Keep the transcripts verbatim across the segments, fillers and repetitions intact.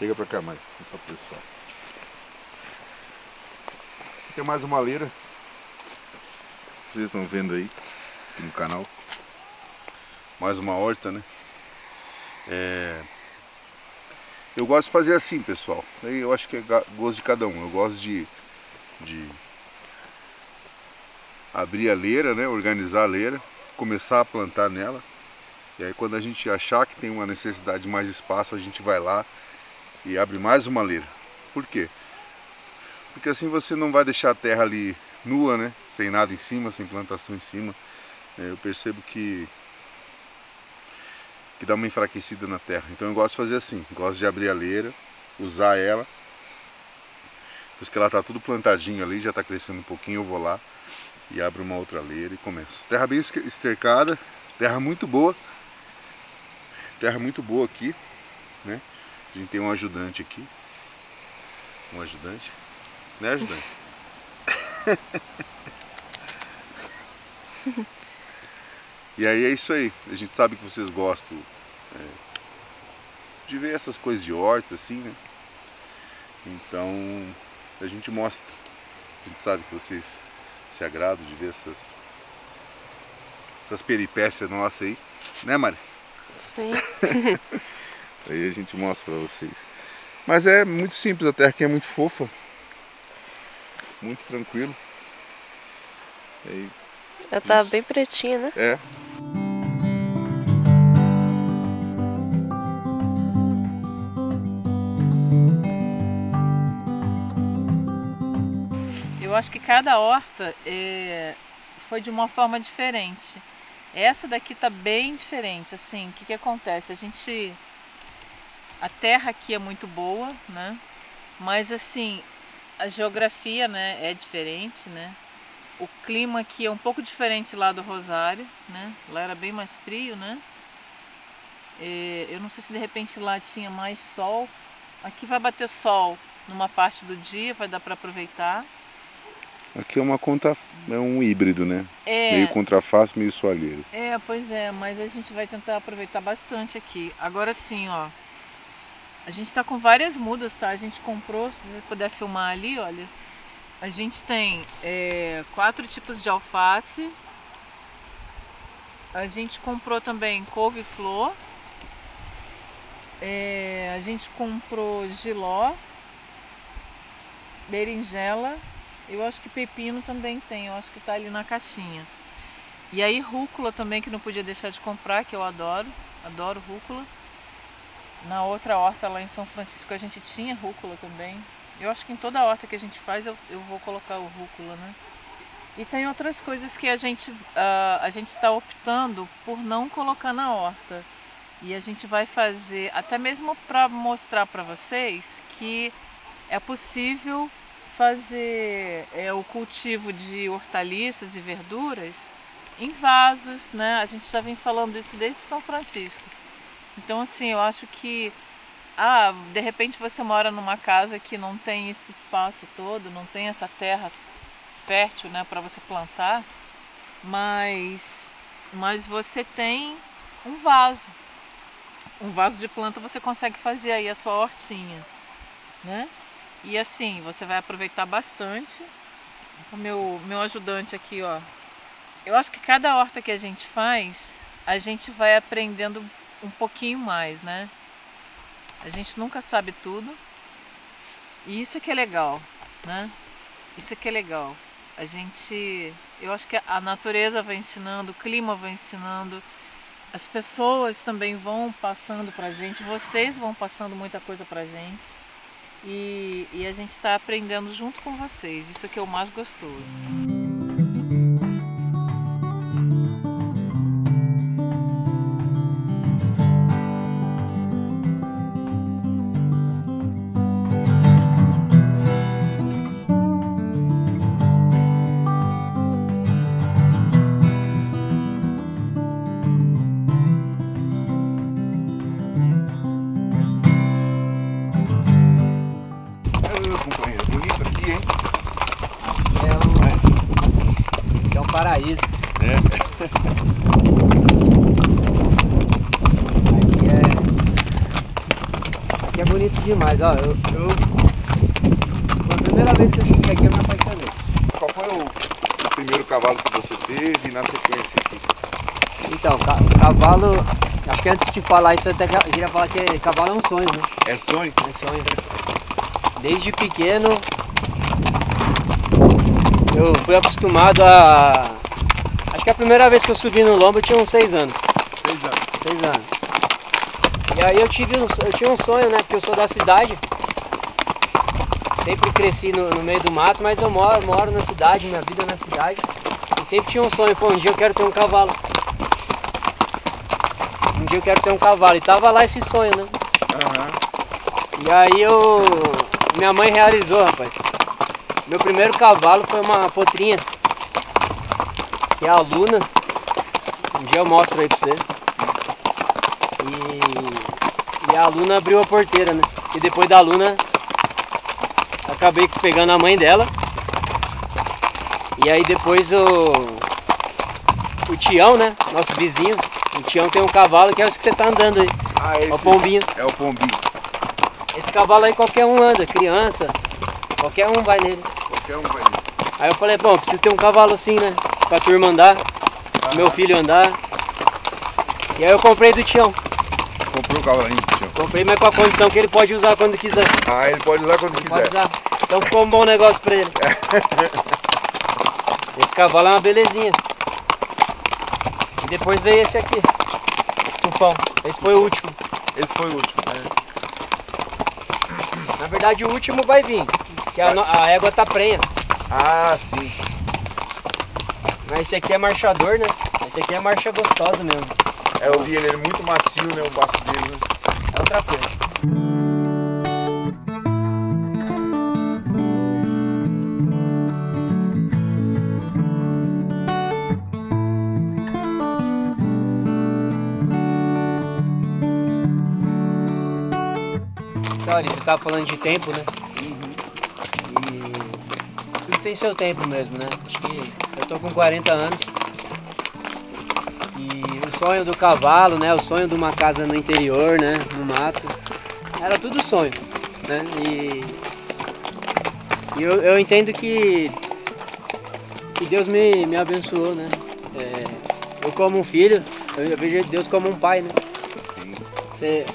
Chega pra cá mais, essa pessoa. Aqui tem mais uma leira. Vocês estão vendo aí, aqui no canal. Mais uma horta, né? É... Eu gosto de fazer assim, pessoal. Eu acho que é gosto de cada um. Eu gosto de, de abrir a leira, né? Organizar a leira, começar a plantar nela. E aí quando a gente achar que tem uma necessidade de mais espaço, a gente vai lá e abre mais uma leira. Por quê? Porque assim você não vai deixar a terra ali nua, né? Sem nada em cima, sem plantação em cima. Eu percebo que que dá uma enfraquecida na terra. Então eu gosto de fazer assim, gosto de abrir a leira, usar ela. Depois que ela está tudo plantadinho ali, já está crescendo um pouquinho, eu vou lá e abro uma outra leira e começo. Terra bem estercada, terra muito boa. Terra muito boa aqui, né? A gente tem um ajudante aqui. Um ajudante. Né, ajudante? E aí é isso aí, a gente sabe que vocês gostam é, de ver essas coisas de horta assim, né? Então a gente mostra, a gente sabe que vocês se agradam de ver essas, essas peripécias nossas aí, né, Mari? Sim. Aí a gente mostra pra vocês. Mas é muito simples, a terra aqui é muito fofa, muito tranquilo. Aí, ela tá bem pretinha, né? É. Eu acho que cada horta é, foi de uma forma diferente. Essa daqui tá bem diferente, assim. O que que acontece? A gente... A terra aqui é muito boa, né? Mas, assim, a geografia, né, é diferente, né? O clima aqui é um pouco diferente lá do Rosário, né? Lá era bem mais frio, né? E eu não sei se de repente lá tinha mais sol. Aqui vai bater sol numa parte do dia, vai dar para aproveitar. Aqui é uma conta, é um híbrido, né? É, meio contraface, meio soalheiro. É, pois é, mas a gente vai tentar aproveitar bastante aqui. Agora sim, ó. A gente tá com várias mudas, tá? A gente comprou, se você puder filmar ali, olha. A gente tem é, quatro tipos de alface, a gente comprou também couve-flor, é, a gente comprou giló, berinjela, eu acho que pepino também tem, eu acho que tá ali na caixinha. E aí rúcula também, que não podia deixar de comprar, que eu adoro, adoro rúcula. Na outra horta lá em São Francisco a gente tinha rúcula também. Eu acho que em toda a horta que a gente faz, eu, eu vou colocar o rúcula, né? E tem outras coisas que a gente uh, a gente está optando por não colocar na horta. E a gente vai fazer, até mesmo para mostrar para vocês, que é possível fazer é, o cultivo de hortaliças e verduras em vasos, né? A gente já vem falando isso desde São Francisco. Então, assim, eu acho que... Ah, de repente você mora numa casa que não tem esse espaço todo, não tem essa terra fértil, né, para você plantar, mas, mas você tem um vaso. Um vaso de planta você consegue fazer aí a sua hortinha, né? E assim, você vai aproveitar bastante. O meu, meu ajudante aqui, ó. Eu acho que cada horta que a gente faz, a gente vai aprendendo um pouquinho mais, né? A gente nunca sabe tudo, e isso é que é legal, né? Isso é que é legal. A gente, eu acho que a natureza vai ensinando, o clima vai ensinando, as pessoas também vão passando pra gente, vocês vão passando muita coisa pra gente, e, e a gente tá aprendendo junto com vocês, isso que é o mais gostoso. Companheira, bonita aqui, hein? É, mas bonito demais, ó. Eu, eu... Foi a primeira vez que eu cheguei aqui, eu me apaixonei. Qual foi o, o primeiro cavalo que você teve e na sequência aqui? Então, ca cavalo... Acho que antes de falar isso, eu até queria falar que é, cavalo é um sonho, né? É sonho? É sonho. Desde pequeno, eu fui acostumado a... Acho que a primeira vez que eu subi no lombo eu tinha uns seis anos. Seis anos? Seis anos. E aí eu, tive um, eu tinha um sonho, né? Porque eu sou da cidade. Sempre cresci no, no meio do mato, mas eu moro, moro na cidade, minha vida é na cidade. E sempre tinha um sonho, pô, um dia eu quero ter um cavalo. Um dia eu quero ter um cavalo. E tava lá esse sonho, né? Uhum. E aí eu... Minha mãe realizou, rapaz. Meu primeiro cavalo foi uma potrinha, que é a Luna. Um dia eu mostro aí pra você. E, e a Luna abriu a porteira, né? E depois da Luna, acabei pegando a mãe dela. E aí depois o, o Tião, né? Nosso vizinho. O Tião tem um cavalo que é esse que você tá andando aí. Ah, esse é o Pombinho. É o Pombinho. Esse cavalo aí qualquer um anda, criança. Qualquer um vai nele. Qualquer um vai nele. Aí eu falei, bom, preciso ter um cavalo assim, né? Pra turma andar, ah, meu filho andar. E aí eu comprei do Tião. Comprou o cavalinho do Tião? Comprei, mas com a condição que ele pode usar quando quiser. Ah, ele pode usar quando ele quiser. Pode usar. Então ficou um bom negócio pra ele. Esse cavalo é uma belezinha. E depois veio esse aqui. Tufão. Esse foi o último. Esse foi o último, né? Na verdade o último vai vir, que a, a égua tá prenha. Ah, sim. Mas esse aqui é marchador, né? Esse aqui é marcha gostosa mesmo. É, eu vi ele, ele é muito macio, né? O baço dele, né? É o trapeiro. Então, Ari, você tava falando de tempo, né? Uhum. E tudo tem seu tempo mesmo, né? Acho que eu tô com quarenta anos. E o sonho do cavalo, né? O sonho de uma casa no interior, né? No mato. Era tudo sonho, né? E, e eu, eu entendo que, que Deus me, me abençoou, né? É, eu como um filho, eu vejo Deus como um pai, né? Você...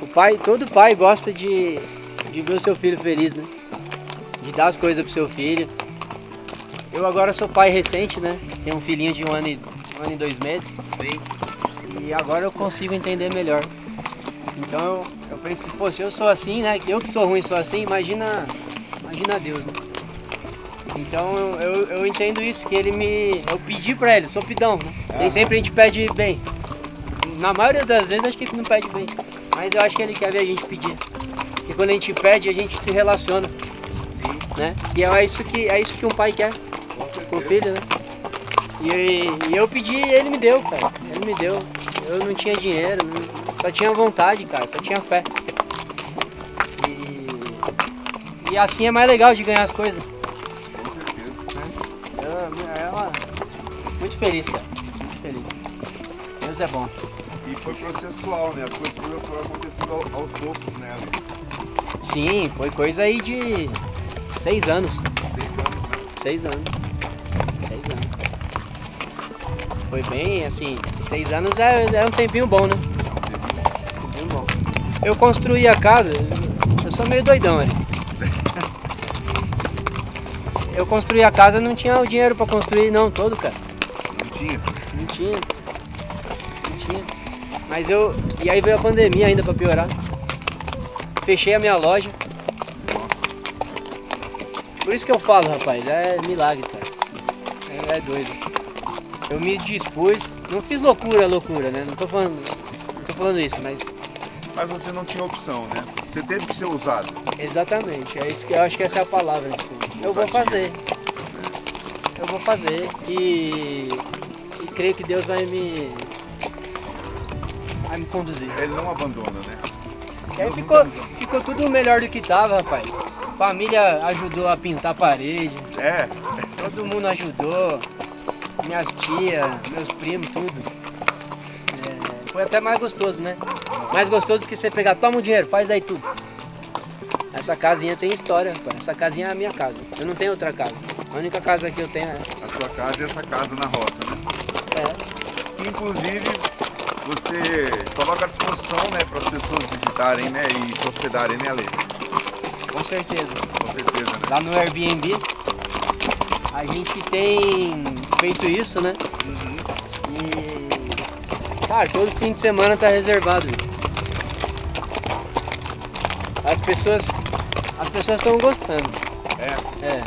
O pai, todo pai gosta de, de ver o seu filho feliz, né? De dar as coisas pro seu filho. Eu agora sou pai recente, né? Tenho um filhinho de um ano e, um ano e dois meses. Sim. E agora eu consigo entender melhor. Então eu, eu penso, pô, se eu sou assim, né? Eu que sou ruim sou assim, imagina, imagina Deus, né? Então eu, eu entendo isso, que ele me... Eu pedi pra ele, sou pidão, né? Uhum. Nem sempre a gente pede bem. Na maioria das vezes acho que ele não pede bem. Mas eu acho que ele quer ver a gente pedir. Porque quando a gente pede, a gente se relaciona. Sim. Né? E é isso, que, é isso que um pai quer com o filho, né? E, e eu pedi e ele me deu, cara. Ele me deu. Eu não tinha dinheiro, não, só tinha vontade, cara. Só tinha fé. E, e assim é mais legal de ganhar as coisas. Com certeza. Né? Ela, muito feliz, cara. Muito feliz. Deus é bom. E foi processual, né? As coisas foram acontecendo aos ao poucos, né? Sim, foi coisa aí de seis anos. Seis anos. Seis anos. Seis anos. Foi bem, assim, seis anos é, é um tempinho bom, né? É um tempinho bom. Eu construí a casa, eu sou meio doidão, né? Eu construí a casa, não tinha o dinheiro pra construir não, todo, cara. Não tinha? Não tinha. Não tinha. Mas eu... E aí veio a pandemia ainda pra piorar. Fechei a minha loja. Por isso que eu falo, rapaz, é milagre, cara. É, é doido. Eu me dispus, não fiz loucura, loucura, né? Não tô falando, não tô falando isso, mas... Mas você não tinha opção, né? Você teve que ser usado. Exatamente, é isso que eu acho que essa é a palavra. Eu vou fazer. Eu vou fazer e... E creio que Deus vai me... me conduzir. Ele não abandona, né? E aí ficou, ficou tudo melhor do que tava, rapaz. Família ajudou a pintar a parede. É. Todo mundo ajudou. Minhas tias, meus primos, tudo. É, foi até mais gostoso, né? Mais gostoso que você pegar, toma o dinheiro, faz aí tudo. Essa casinha tem história, rapaz. Essa casinha é a minha casa. Eu não tenho outra casa. A única casa que eu tenho é essa. A sua casa é essa casa na roça, né? É. Inclusive, você coloca à disposição, né, para as pessoas visitarem, né, e se hospedarem, né, Ale? Com certeza. Com certeza, né? Lá no Airbnb, a gente tem feito isso, né? Uhum. E, cara, todo fim de semana tá reservado. As pessoas as pessoas estão gostando. É? É.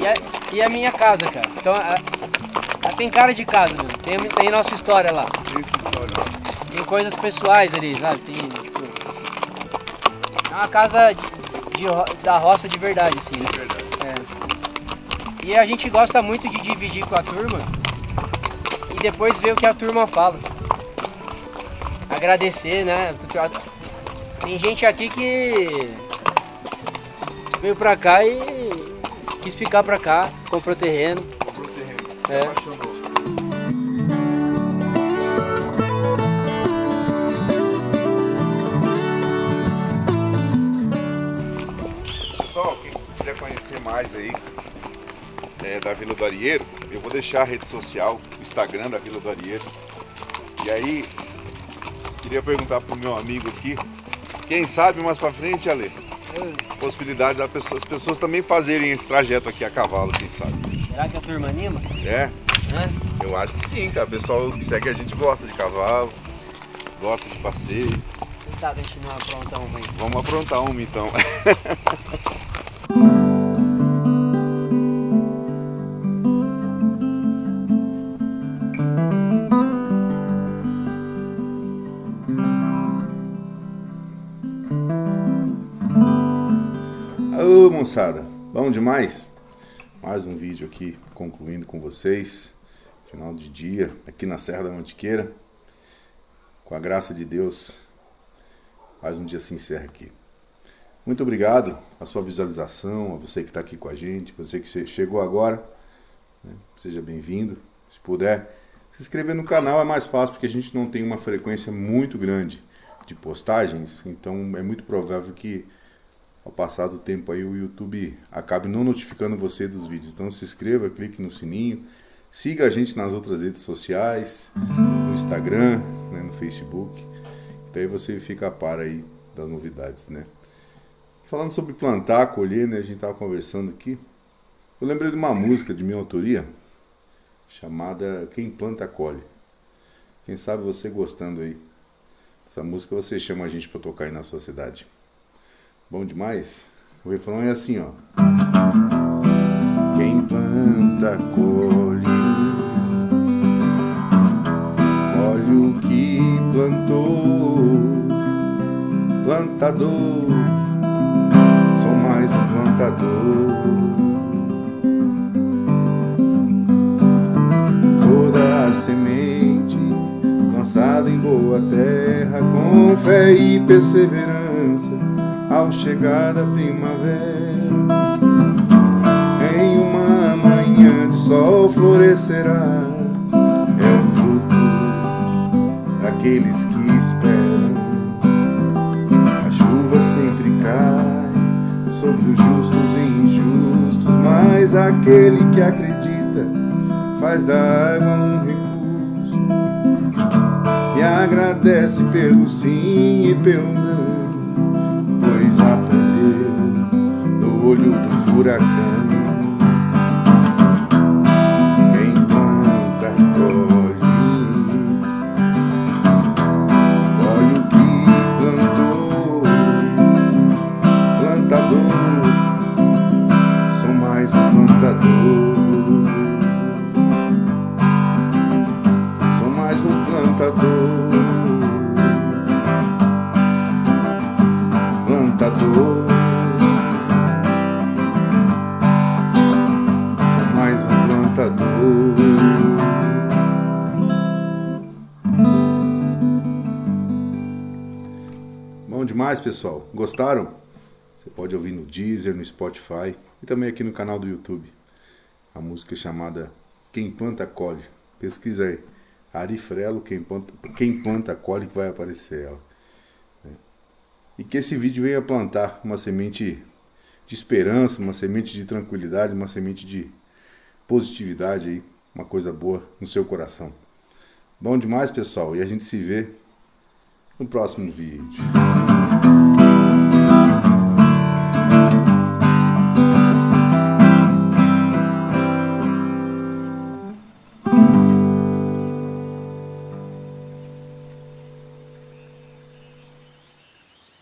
E a, e a minha casa, cara. Então, a, a tem cara de casa, né? Tem, tem nossa história lá. Tem história lá. Tem coisas pessoais ali, sabe? Tem, tipo... É uma casa de, de, da roça de verdade, assim, né? De verdade. É. E a gente gosta muito de dividir com a turma e depois ver o que a turma fala. Agradecer, né? Tem gente aqui que veio pra cá e quis ficar pra cá, comprou terreno. Comprou terreno, é. Apaixonou. Pessoal, quem quiser conhecer mais aí é, da Vila do Arieiro, eu vou deixar a rede social, o Instagram da Vila do Arieiro. E aí, queria perguntar pro meu amigo aqui, quem sabe mais pra frente, Ale, possibilidade das pessoa, pessoas também fazerem esse trajeto aqui a cavalo, quem sabe. Será que a turma anima? É. Hã? Eu acho que sim, cara. O pessoal que segue a gente gosta de cavalo, gosta de passeio. Quem sabe a gente não aprontar uma, então. Vamos aprontar uma, então. Moçada, bom demais? Mais um vídeo aqui concluindo com vocês, final de dia aqui na Serra da Mantiqueira. Com a graça de Deus, mais um dia se encerra aqui. Muito obrigado a sua visualização, a você que está aqui com a gente, você que chegou agora, né? Seja bem-vindo. Se puder, se inscrever no canal é mais fácil, porque a gente não tem uma frequência muito grande de postagens, então é muito provável que ao passar do tempo aí o YouTube acabe não notificando você dos vídeos. Então se inscreva, clique no sininho, siga a gente nas outras redes sociais, no Instagram, né, no Facebook. Daí você fica a par aí das novidades, né? Falando sobre plantar, colher, né? A gente estava conversando aqui. Eu lembrei de uma música de minha autoria chamada Quem Planta Colhe. Quem sabe você gostando aí dessa música, você chama a gente para tocar aí na sua cidade. Bom demais? O refrão é assim, ó. Quem planta, colhe. Olha o que plantou. Plantador, sou mais um plantador. Toda a semente lançada em boa terra, com fé e perseverança, ao chegar da primavera, em uma manhã de sol florescerá. É o fruto daqueles que esperam. A chuva sempre cai sobre os justos e injustos, mas aquele que acredita faz da água um recurso e agradece pelo sim e pelo não. Olho do furacão. Quem planta, colhe. Olha o que plantou. Plantador, sou mais um plantador. Sou mais um plantador. Plantador. Bom demais, pessoal. Gostaram? Você pode ouvir no Deezer, no Spotify e também aqui no canal do YouTube. A música chamada Quem Planta Colhe. Pesquisa aí. Ari Frello, Quem Planta, Quem Planta Colhe, que vai aparecer ela. e que esse vídeo venha plantar uma semente de esperança, uma semente de tranquilidade, uma semente de positividade aí, uma coisa boa no seu coração. Bom demais, pessoal, e a gente se vê no próximo vídeo.